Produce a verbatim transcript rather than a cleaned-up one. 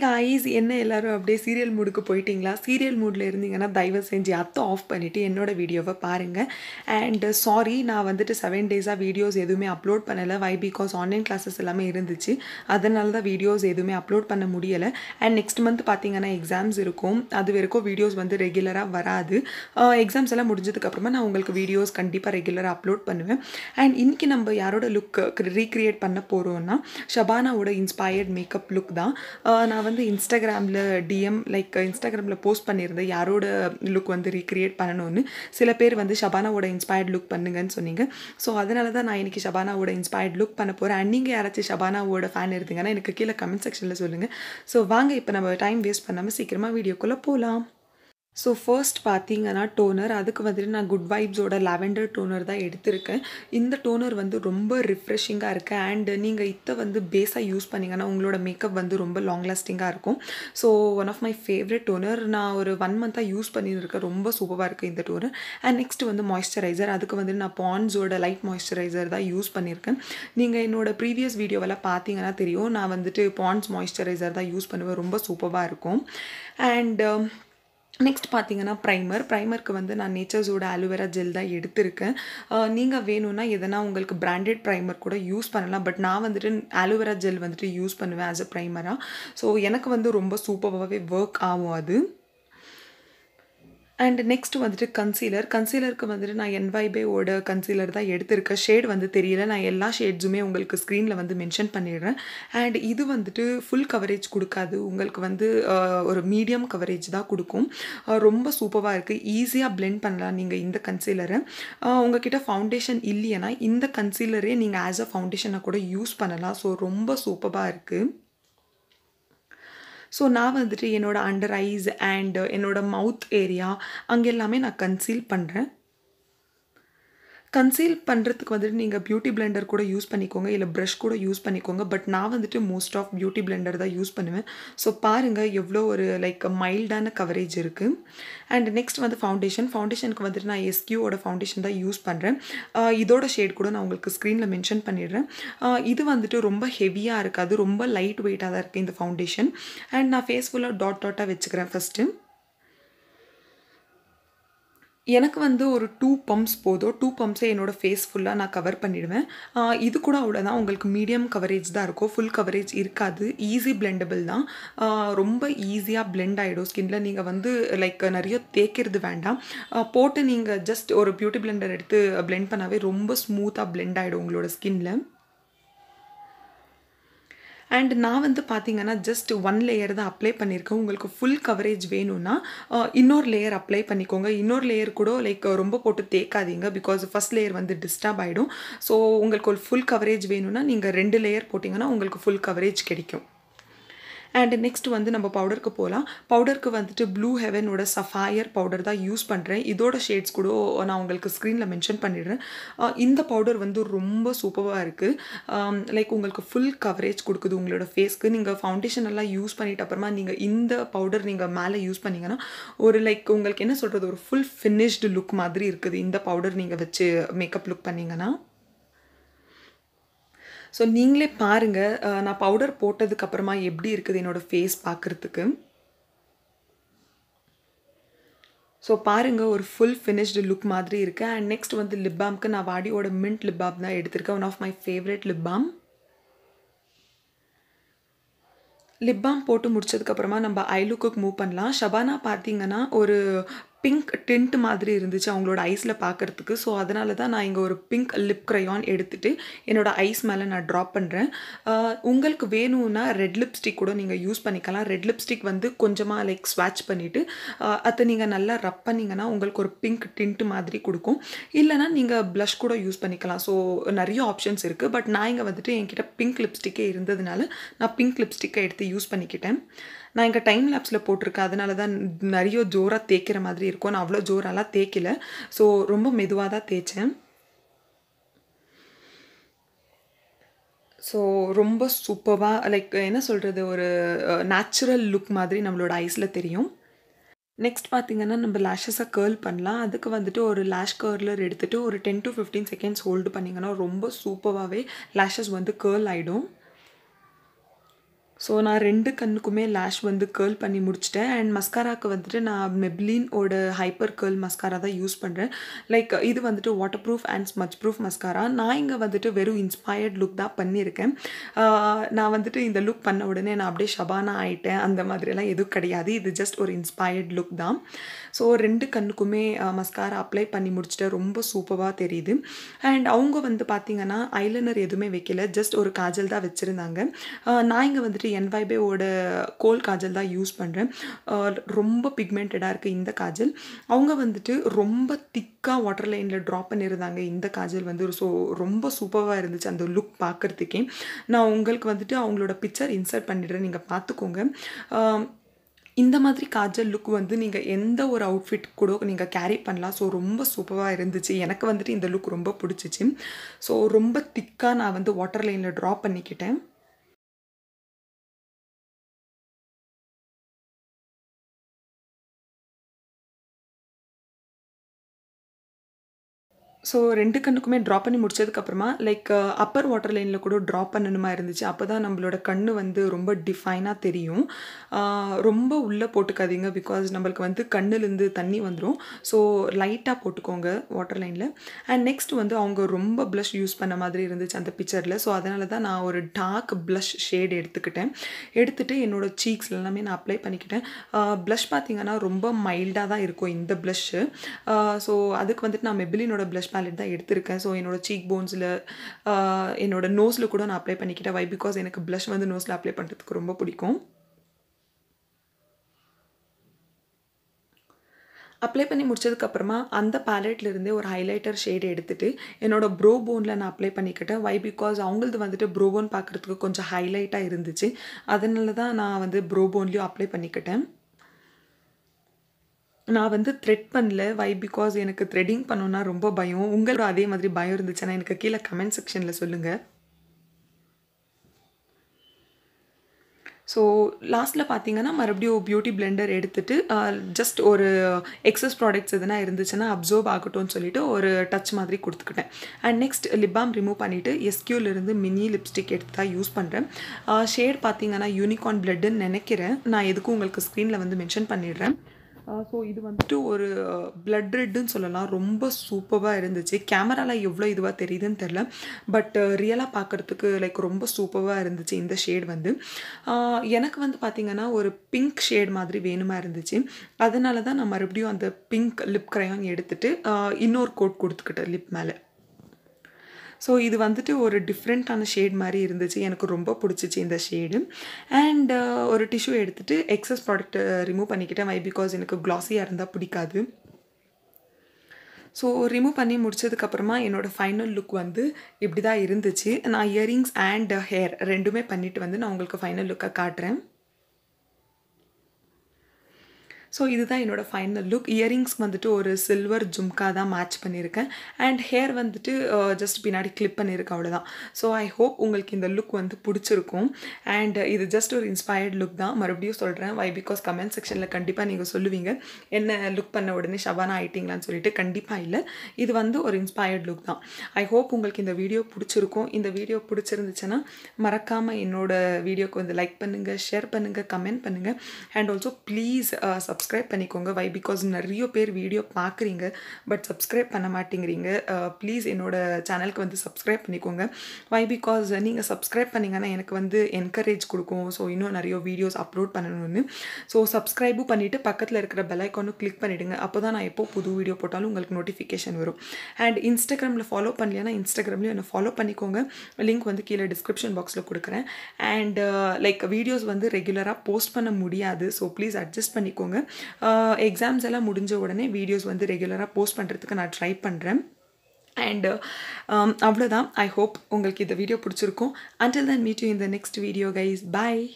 Hey guys, enna ellaru apdi serial mood ku poitingla serial mood la irundinga daiva senji adha off pannittu ennoda video va paarenga and sorry na vanditu seven days videos edume upload pannala why because online classes ellame irundichi adanal da videos edume upload panna mudiyala and next month pathinga na exams irukum adu veriko videos vandu regular ah varadu exams ella mudinjadukku apporama na ungalku videos kandipa regular upload pannuven and iniki namba yaroda look recreate panna porona Shabana oda inspired makeup look da I வந்து இன்ஸ்டாகிராம்ல DM like இன்ஸ்டாகிராம்ல post பண்ணிருந்த யாரோட look வந்து recreate பண்ணனும்னு சில பேர் வந்து ஷபானாவோட இன்ஸ்பயர்ட் லுக் பண்ணுங்கன்னு சொன்னீங்க சோ அதனால தான் நான் இன்னைக்கு ஷபானாவோட இன்ஸ்பயர்ட் லுக் பண்ண போறேன் and நீங்க யாராச்சும் ஷபானாவோட ஃபேன் இருந்தீங்கன்னா எனக்கு கீழ கமெண்ட் செக்ஷன்ல சொல்லுங்க சோ வாங்க இப்போ நம்ம டைம் வேஸ்ட் பண்ணாம சீக்கிரமா வீடியோக்குள்ள போலாம் So first பாத்தீங்கன்னா toner அதுக்கு வந்து நான் good vibes ஓட lavender toner தான் எடுத்துர்க்கேன் இந்த toner வந்து ரொம்ப refreshing ஆ இருக்கு and நீங்க இத வந்து base ஆ யூஸ் பண்ணீங்கனா உங்களோட மேக்கப் வந்து ரொம்ப long lasting ஆ இருக்கும் so one of my favorite toner நான் ஒரு one month ஆ யூஸ் பண்ணியிருக்கேன் ரொம்ப சூப்பரா இருக்கு இந்த toner and next வந்து moisturizer அதுக்கு வந்து நான் Ponds ஓட light moisturizer தான் யூஸ் பண்ணியிருக்கேன் நீங்க என்னோட previous videoல பாத்தீங்கனா தெரியும் நான் வந்துட்டு Ponds moisturizer தான் யூஸ் பண்ணுவேன் ரொம்ப சூப்பரா இருக்கும் and Next பாத்தீங்கன்னா primer primerக்கு வந்து நான் nature's ஓட aloe vera gel தான் எடுத்துர்க்கேன் நீங்க வேணும்னா எதனா உங்களுக்கு branded primer கூட யூஸ் பண்ணலாம் பட் நான் வந்துட்டு aloe vera gel வந்துட்டு யூஸ் பண்ணுவேன் as a primer ஆ சோ எனக்கு வந்து ரொம்ப சூப்பராவே work ஆகும் அது And next வந்துட்டு concealer concealer க்கு வந்துட்டு நான் N Y B ஓட concealer தான் எடுத்துர்க்கேன் shade வந்து தெரியல நான் எல்லா shades-உமே உங்களுக்கு screen-ல வந்து mention பண்ணிடுறேன் and இது வந்துட்டு full coverage கொடுக்காது உங்களுக்கு வந்து ஒரு medium coverage தான் கொடுக்கும் ரொம்ப சூப்பரா இருக்கு ஈஸியா blend பண்ணலாம் நீங்க இந்த concealer-ஐ உங்ககிட்ட foundation இல்லையனா இந்த concealer-ஐ நீங்க as a foundation-ஆ கூட யூஸ் பண்ணலாம் சோ ரொம்ப சூப்பரா இருக்கு So நான் வந்துட்டு என்னோட under eyes and என்னோட mouth area அங்க எல்லாமே நான் conceal பண்றேன் conceal பண்றதுக்கு வந்துட்டு நீங்க beauty blender கூட யூஸ் பண்ணிக்கோங்க இல்ல brush கூட யூஸ் பண்ணிக்கோங்க பட் நான் வந்துட்டு most of beauty blender தான் யூஸ் பண்ணுவேன் சோ பாருங்க எவ்ளோ ஒரு like mild ஆன coverage இருக்கு and next வந்து foundation foundation க்கு வந்துட்டு நான் S Q ஓட foundation தான் யூஸ் பண்றேன் இதோட shade கூட நான் உங்களுக்கு screen-ல mention பண்ணிடுறேன் இது வந்துட்டு ரொம்ப heavy-ஆ இருக்காது ரொம்ப light weight-ஆ தான் இருக்கு இந்த foundation and நான் face full-ஆ dot dot-ஆ வெச்சுக்கிறேன் first எனக்கு வந்து ஒரு two pumps போதோ two pumps என்னோட ஃபேஸ் ஃபுல்லா நான் கவர் பண்ணிடுவேன் இது கூட அவ்வளவுதான் உங்களுக்கு மீடியம் கவரேஜ் தான் இருக்கும் full coverage இருக்காது easy blendable தான் ரொம்ப ஈஸியா blend ஆயிடும் ஸ்கின்ல நீங்க வந்து லைக் நிறைய தேய்க்கிறது வேண்டாம் போட்டு நீங்க just ஒரு பியூட்டி blender எடுத்து blend பண்ணவே ரொம்ப ஸ்மூத்தா blend ஆயிடும் உங்களோட ஸ்கின்ல And நான் வந்து பாத்தீங்கன்னா just one layer தான் அப்ளை பண்ணிருக்கேன் உங்களுக்கு full coverage வேணும்னா இன்னொரு layer அப்ளை பண்ணிக்கோங்க இன்னொரு layer கூட லைக் ரொம்ப போட்டு தேய்க்காதீங்க because first layer வந்து டிஸ்டர்ப் ஆயிடும் சோ உங்களுக்கு ஒரு full coverage வேணும்னா நீங்க ரெண்டு layer போடிங்கன்னா உங்களுக்கு full coverage கிடைக்கும் And next வந்து நம்ம பவுடருக்கு போலாம் பவுடருக்கு வந்துட்டு Blue Heaven ஓட Sapphire பவுடர் தான் யூஸ் பண்றேன் இதோட ஷேட்ஸ் கூட நான் உங்களுக்கு screen-ல மென்ஷன் பண்ணிடுறேன் இந்த பவுடர் வந்து ரொம்ப சூப்பரா இருக்கு லைக் உங்களுக்கு full coverage கொடுக்குது உங்களோட ஃபேஸ்க்கு நீங்க ஃபவுண்டேஷன் எல்லாம் யூஸ் பண்ணிட்ட அப்புறமா நீங்க இந்த பவுடர் நீங்க மேலே யூஸ் பண்ணீங்கனா ஒரு லைக் உங்களுக்கு என்ன சொல்றது ஒரு full finished look மாதிரி இருக்குது இந்த பவுடர் நீங்க வெச்சு மேக்கப் லுக் பண்ணீங்கனா So நீங்களே பாருங்க நான் பவுடர் போட்டதுக்கு அப்புறமா எப்படி இருக்குது என்னோட ஃபேஸ் பாக்குறதுக்கு சோ பாருங்க ஒரு full finished look மாதிரி இருக்கு and next வந்து lip balm க்கு நான் வாடியோட mint lip balm தான் எடுத்துர்க்கேன் one of my favorite lip balm lip balm போட்டு முடிச்சதுக்கு அப்புறமா நம்ம ஐ லுக்குக்கு மூவ் பண்ணலாம் ஷபானா பாத்தீங்கன்னா ஒரு pink tint மாதிரி இருந்துச்சு அவங்களோட ஐஸ்ல பாக்கிறதுக்கு சோ அதனால தான் நான் இங்க ஒரு pink lip crayon எடுத்துட்டு என்னோட ஐஸ் மேல நான் draw பண்றேன் உங்களுக்கு வேணும்னா red lipstick கூட நீங்க யூஸ் பண்ணிக்கலாம் red lipstick வந்து கொஞ்சமா லைக் swatch பண்ணிட்டு அத நீங்க நல்லா ரப் பண்ணீங்கனா உங்களுக்கு ஒரு pink tint மாதிரி கொடுக்கும் இல்லனா நீங்க blush கூட யூஸ் பண்ணிக்கலாம் சோ நிறைய ஆப்ஷன்ஸ் இருக்கு பட் நான் இங்க வந்துட்டு என்கிட்ட pink lipstick இருந்ததனால நான் pink lipstick எடுத்து யூஸ் பண்ணிக்கிட்டேன் நான் இங்க டைம் லாப்ஸ்ல போட்டுர்க்க அதனால தான் நிறைய ஜோரா தேய்க்கிற மாதிரி இருக்கு நான் அவ்வளவு ஜோரால தேய்க்கல சோ ரொம்ப மெதுவா தான் தேய்ச்சேன் சோ ரொம்ப சூப்பரா லைக் என்ன சொல்றது ஒரு நேச்சுரல் லுக் மாதிரி நம்மளோட ஐஸ்ல தெரியும் Next பாத்தீங்கன்னா நம்ம lashes-அ curl பண்ணலாம் அதுக்கு வந்துட்டு ஒரு lash curler எடுத்துட்டு ஒரு ten to fifteen seconds hold பண்ணீங்கனா ரொம்ப சூப்பராவே lashes வந்து curl ஆயிடும் So na rendu kannukume lash vandu curl panni mudichiten and mascara ku vandute na Maybelline oda hyper curl mascara da use pandren. Like idu vandute waterproof and smudge proof mascara. Na inga vandute veru inspired look da panniruken. Na vandute inda look panna odane na apdi Shabana aiten andha madri ella edhu kadiyadu. Idu just or inspired look da. So rendu kannukume mascara apply panni mudichite romba superba theriyudu. And avanga vandu pathinga na eyeliner edume vekkila, just or kajal da vechirundanga. Na inga vandute N Y B oda coal kajal da use pandren. Uh, romba pigmented a irukku inda kajal. Avanga vanditu romba thick waterline la draw pannirundanga inda kajal vandu, so romba superva irundichu and look paakkuradhukku. Na ungalku vanditu avangaloda picture insert pannidren, neenga paathukonga. uh, இந்த மாதிரி Kajal look வந்து நீங்க எந்த ஒரு outfit கூட நீங்க carry பண்ணலாம். So ரொம்ப சூப்பரா இருந்துச்சு. எனக்கு வந்து இந்த லுக் ரொம்ப பிடிச்சிச்சு. சோ ரொம்ப திக்கா நான் வந்து வாட்டர்லைன் ல டிரா பண்ணிக்கிட்டேன். So rendu kannukume draw panni mudichadukku apparama like uh, upper water line la kuda draw pannanuma irundichu. Appoda nammaloda kannu vandu romba define a theriyum. Uh, romba ulla potukadinga because nammalku vandu kannil irundhu thanni vandrum. So light a potukonga water line la. And next vandu avanga romba blush use panna madiri irundichu and picture la. So adanalada na oru dark blush shade eduthukiten. Eduthittu enoda cheeks la name na apply panikiten. Uh, blush pathinga na romba mild a da irukum inda blush. Uh, so adukku vandu na Maybelline oda blush palette தான் எடுத்துர்க்கேன். So என்னோட cheek bonesல என்னோட noseல கூட நான் apply பண்ணிக்கிட்டேன். why because எனக்கு blush வந்து noseல apply பண்றதுக்கு ரொம்ப பிடிக்கும். அப்ளை பண்ணி முடிச்சதுக்கு அப்புறமா அந்த பாலட்ல இருந்து ஒரு ஹைலைட்டர் ஷேட் எடுத்துட்டு என்னோட ப்ரோ போன்ல நான் அப்ளை பண்ணிக்கிட்டேன். why because அவங்களுக்கு வந்துட்டு ப்ரோ போன் பார்க்கிறதுக்கு கொஞ்சம் ஹைலைட்டா இருந்துச்சு. அதனால தான் நான் வந்து ப்ரோ போன்லயே அப்ளை பண்ணிக்கிட்டேன். நான் வந்து thread பண்ணல. why because எனக்கு threading பண்ணனும்னா ரொம்ப பயம். உங்களுக்கு அதே மாதிரி பயம் இருந்துச்சுனா எனக்கு கீழ கமெண்ட் செக்ஷன்ல சொல்லுங்க. ஸோ லாஸ்ட்டில் பார்த்தீங்கன்னா மறுபடியும் பியூட்டி பிளெண்டர் எடுத்துட்டு ஜஸ்ட் ஒரு எக்ஸஸ் ப்ராடக்ட்ஸ் எதுனா இருந்துச்சுன்னா அப்சர்வ் ஆகட்டும்னு சொல்லிட்டு ஒரு டச் மாதிரி கொடுத்துக்கிட்டேன். And next lip balm remove பண்ணிவிட்டு எஸ்கியூலேருந்து மினி லிப்ஸ்டிக் எடுத்து தான் யூஸ் பண்ணுறேன். ஷேட் பார்த்தீங்கன்னா யூனிகார்ன் பிளட்ன்னு நினைக்கிறேன். நான் எதுக்கும் உங்களுக்கு ஸ்க்ரீனில் வந்து மென்ஷன் பண்ணிடுறேன். ஸோ இது வந்துட்டு ஒரு பிளட் ரெட்டுன்னு சொல்லலாம். ரொம்ப சூப்பராக இருந்துச்சு. கேமராவில் எவ்வளோ இதுவாக தெரியுதுன்னு தெரில, பட் ரியலாக பார்க்குறதுக்கு லைக் ரொம்ப சூப்பராக இருந்துச்சு இந்த ஷேட் வந்து. எனக்கு வந்து பார்த்திங்கன்னா ஒரு பிங்க் ஷேட் மாதிரி வேணுமா இருந்துச்சு. அதனால தான் நான் மறுபடியும் அந்த பிங்க் லிப் க்ரையான் எடுத்துகிட்டு இன்னொரு கோட் கொடுத்துக்கிட்டேன் லிப் மேலே. ஸோ இது வந்துட்டு ஒரு டிஃப்ரெண்ட்டான ஷேட் மாதிரி இருந்துச்சு. எனக்கு ரொம்ப பிடிச்சிச்சு இந்த ஷேடு. அண்ட் ஒரு டிஷ்யூ எடுத்துகிட்டு எக்ஸஸ் ப்ராடக்ட் ரிமூவ் பண்ணிக்கிட்டேன். வை பிகாஸ் எனக்கு க்ளாஸியாக இருந்தால் பிடிக்காது. ஸோ ரிமூவ் பண்ணி முடிச்சதுக்கப்புறமா என்னோடய ஃபைனல் லுக் வந்து இப்படி தான் இருந்துச்சு. நான் இயரிங்ஸ் அண்ட் ஹேர் ரெண்டுமே பண்ணிவிட்டு வந்து நான் உங்களுக்கு ஃபைனல் லுக்கை காட்டுறேன். ஸோ இதுதான் என்னோட ஃபைனல் லுக். இயரிங்ஸ்க்கு வந்துட்டு ஒரு சில்வர் ஜும்கா தான் மேட்ச் பண்ணியிருக்கேன். அண்ட் ஹேர் வந்துட்டு ஜஸ்ட் பின்னாடி கிளிப் பண்ணியிருக்கேன், அவ்வளோதான். ஸோ ஐ ஹோப் உங்களுக்கு இந்த லுக் வந்து பிடிச்சிருக்கும். அண்ட் இது ஜஸ்ட் ஒரு இன்ஸ்பயர்டு லுக் தான், மறுபடியும் சொல்கிறேன். வை பிகாஸ் கமெண்ட் செக்ஷனில் கண்டிப்பாக நீங்கள் சொல்லுவீங்க என்ன லுக் பண்ண உடனே ஷபானா ஆயிட்டிங்களான்னு சொல்லிட்டு. கண்டிப்பாக இல்லை, இது வந்து ஒரு இன்ஸ்பயர்டு லுக் தான். ஐ ஹோப் உங்களுக்கு இந்த வீடியோ பிடிச்சிருக்கும். இந்த வீடியோ பிடிச்சிருந்துச்சுன்னா மறக்காமல் என்னோட வீடியோக்கு வந்து லைக் பண்ணுங்கள், ஷேர் பண்ணுங்கள், கமெண்ட் பண்ணுங்கள். And also please sub subscribe பண்ணிக்கோங்க. வை பிகாஸ் நிறைய பேர் வீடியோ பார்க்குறீங்க பட் சப்ஸ்கிரைப் பண்ண மாட்டேங்கிறீங்க. ப்ளீஸ் என்னோடய சேனலுக்கு வந்து சப்ஸ்கிரைப் பண்ணிக்கோங்க. வை பிகாஸ் நீங்கள் சப்ஸ்கிரைப் பண்ணிங்கன்னா எனக்கு வந்து என்கரேஜ் கொடுக்கும். ஸோ இன்னும் நிறைய வீடியோஸ் அப்லோட் பண்ணணும்னு. ஸோ சப்ஸ்கிரைபும் பண்ணிவிட்டு பக்கத்தில் இருக்கிற பெல் ஐக்கானும் கிளிக் பண்ணிவிடுங்க. அப்போ தான் நான் எப்போ புது வீடியோ போட்டாலும் உங்களுக்கு நோட்டிஃபிகேஷன் வரும். அண்ட் இன்ஸ்டாகிராமில் ஃபாலோ பண்ணலைன்னா இன்ஸ்டாகிராம்லேயும் என்னை ஃபாலோ பண்ணிக்கோங்க. லிங்க் வந்து கீழே டிஸ்கிரிப்ஷன் பாக்ஸில் கொடுக்குறேன். அண்ட் லைக் வீடியோஸ் வந்து ரெகுலராக போஸ்ட் பண்ண முடியாது. ஸோ ப்ளீஸ் அட்ஜஸ்ட் பண்ணிக்கோங்க. எக்ஸாம்ஸ் எல்லாம் முடிஞ்ச உடனே வீடியோஸ் வந்து ரெகுலராக போஸ்ட் பண்ணுறதுக்கு நான் ட்ரை பண்ணுறேன். அண்டு அவ்வளோதான். ஐ ஹோப் உங்களுக்கு இந்த வீடியோ பிடிச்சிருக்கும். Until then meet you in the next video guys. Bye.